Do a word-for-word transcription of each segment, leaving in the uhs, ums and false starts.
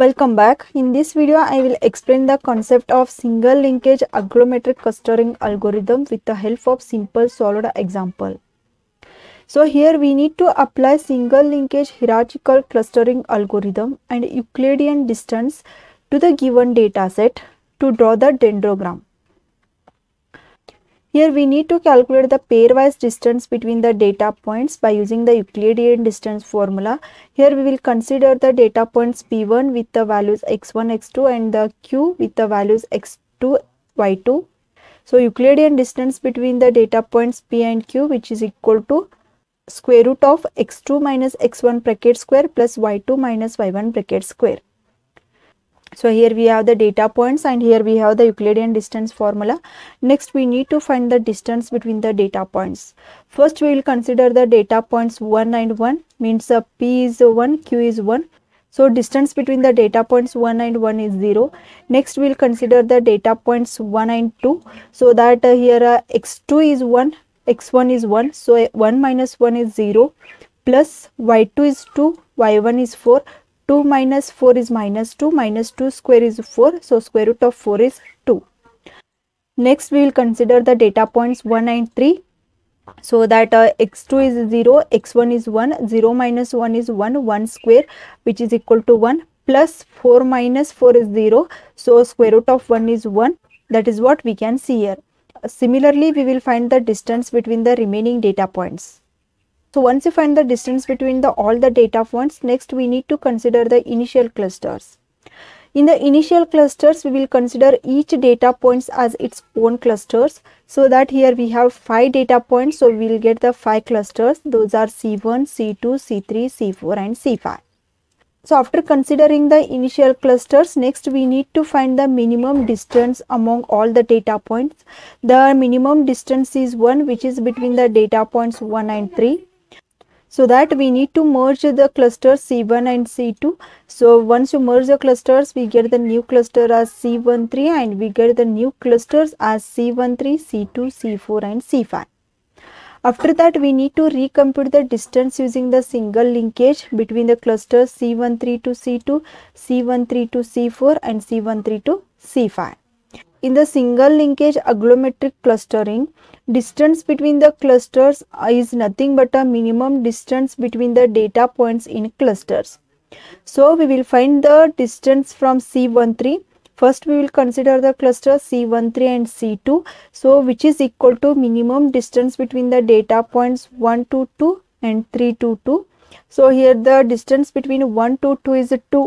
Welcome back. In this video, I will explain the concept of single linkage agglomerated clustering algorithm with the help of simple solved example. So here we need to apply single linkage hierarchical clustering algorithm and Euclidean distance to the given data set to draw the dendrogram. Here we need to calculate the pairwise distance between the data points by using the Euclidean distance formula. Here we will consider the data points P one with the values x one, x two and the Q with the values x two, y two. So Euclidean distance between the data points P and Q, which is equal to square root of x two minus x one bracket square plus y two minus y one bracket square. So here we have the data points and here we have the Euclidean distance formula. Next we need to find the distance between the data points. First we will consider the data points one and one, means uh, P is one, Q is one. So distance between the data points one and one is zero. Next we will consider the data points one and two. So that uh, here uh, x two is one, x one is one. So uh, one minus one is zero, plus y two is two, y one is four. two minus four is minus two, minus two square is four, so square root of four is two. Next we will consider the data points one and three, so that uh, x two is zero, x one is one, zero minus one is one, one square, which is equal to one, plus four minus four is zero, so square root of one is one. That is what we can see here. Similarly, we will find the distance between the remaining data points. So once you find the distance between the all the data points, next we need to consider the initial clusters. In the initial clusters, we will consider each data points as its own clusters. So that here we have five data points, so we will get the five clusters. Those are C one, C two, C three, C four and C five. So after considering the initial clusters, next we need to find the minimum distance among all the data points. The minimum distance is one, which is between the data points one and three. So that we need to merge the clusters C one and C two. So once you merge the clusters, we get the new cluster as C one three and we get the new clusters as C one three, C two, C four and C five. After that, we need to recompute the distance using the single linkage between the clusters C one three to C two, C one three to C four and C one three to C five. In the single linkage agglomerated clustering, distance between the clusters is nothing but a minimum distance between the data points in clusters. So we will find the distance from C one three. First we will consider the cluster C one three and C two, so which is equal to minimum distance between the data points one to two and three to two. So here the distance between one to two is two.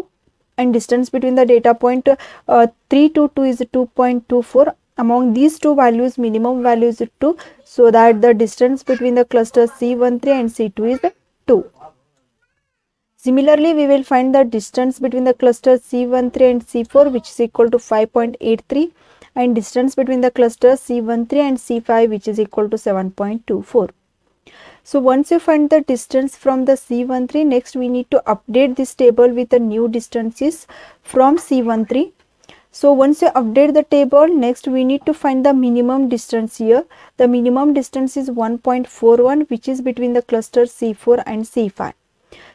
And distance between the data point uh, three to two is two point two four. Among these two values, minimum value is two, so that the distance between the clusters C one three and C two is two. Similarly, we will find the distance between the clusters C one three and C four, which is equal to five point eight three, and distance between the clusters C one three and C five, which is equal to seven point two four. So once you find the distance from the C one three, next we need to update this table with the new distances from C one three. So once you update the table, next we need to find the minimum distance here. The minimum distance is one point four one, which is between the cluster C four and C five.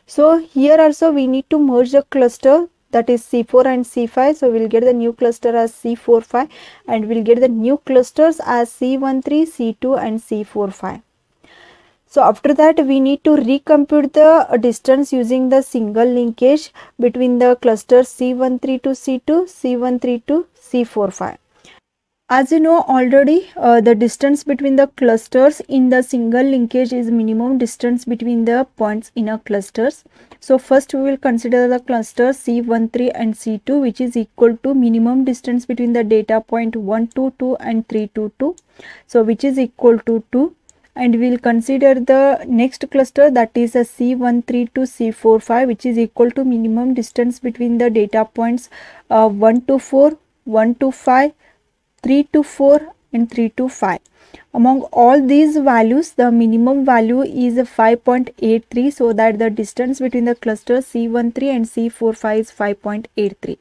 So here also we need to merge the cluster, that is C four and C five. So we will get the new cluster as C four five and we will get the new clusters as C one three, C two and C four five. So after that, we need to recompute the distance using the single linkage between the clusters C one three to C two, C one three to C four five. As you know already, uh, the distance between the clusters in the single linkage is minimum distance between the points in a clusters. So first we will consider the clusters C one three and C two, which is equal to minimum distance between the data point one to two and three to two. So which is equal to two. And we will consider the next cluster, that is a C one three to C four five, which is equal to minimum distance between the data points uh, one to four, one to five, three to four and three to five. Among all these values, the minimum value is five point eight three, so that the distance between the clusters C one three and C four five is five point eight three.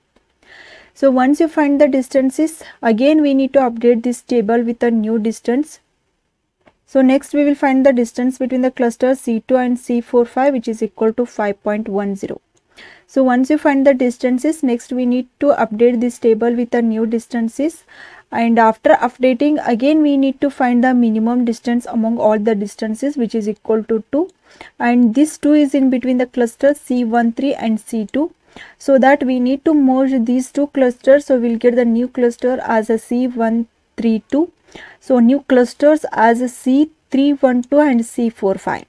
So once you find the distances, again we need to update this table with a new distance. So next we will find the distance between the clusters C two and C four five, which is equal to five point one zero. So once you find the distances, next we need to update this table with the new distances, and after updating again we need to find the minimum distance among all the distances, which is equal to two, and this two is in between the clusters C one three and C two. So that we need to merge these two clusters, so we'll get the new cluster as a C one three two. So new clusters as a C three one two and C four five.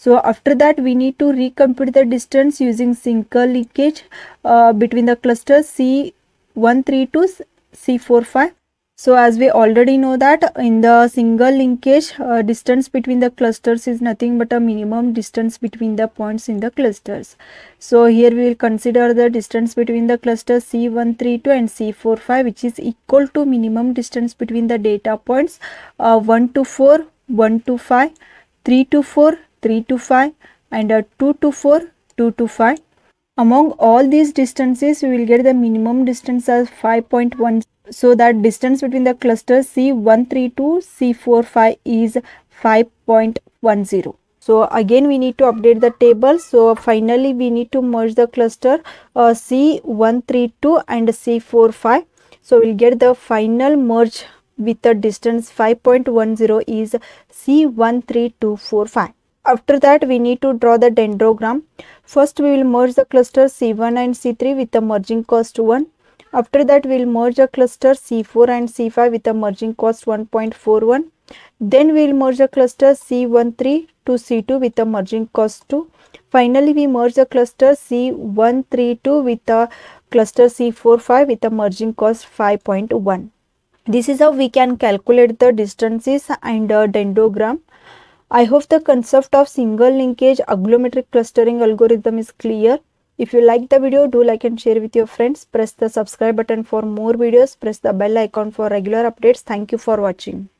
So after that we need to recompute the distance using single linkage uh, between the clusters C one three two, C four five. So as we already know that in the single linkage, uh, distance between the clusters is nothing but a minimum distance between the points in the clusters. So here we will consider the distance between the clusters C one three two and C four five, which is equal to minimum distance between the data points uh, one to four, one to five, three to four, three to five, and uh, two to four, two to five. Among all these distances, we will get the minimum distance as five point one. So that distance between the clusters C one three two, C four five is five point one zero. So again we need to update the table. So finally we need to merge the cluster uh, C one three two and C four five. So we'll get the final merge with the distance five point one zero is C one three two four five. After that we need to draw the dendrogram. First we will merge the cluster C one and C three with the merging cost one. After that we will merge the cluster C four and C five with the merging cost one point four one. Then we will merge the cluster C one three to C two with the merging cost two. Finally we merge the cluster C one three two with the cluster C four five with the merging cost five point one. This is how we can calculate the distances and the dendrogram. I hope the concept of single linkage agglomeric clustering algorithm is clear. If you like the video, do like and share with your friends. Press the subscribe button for more videos. Press the bell icon for regular updates. Thank you for watching.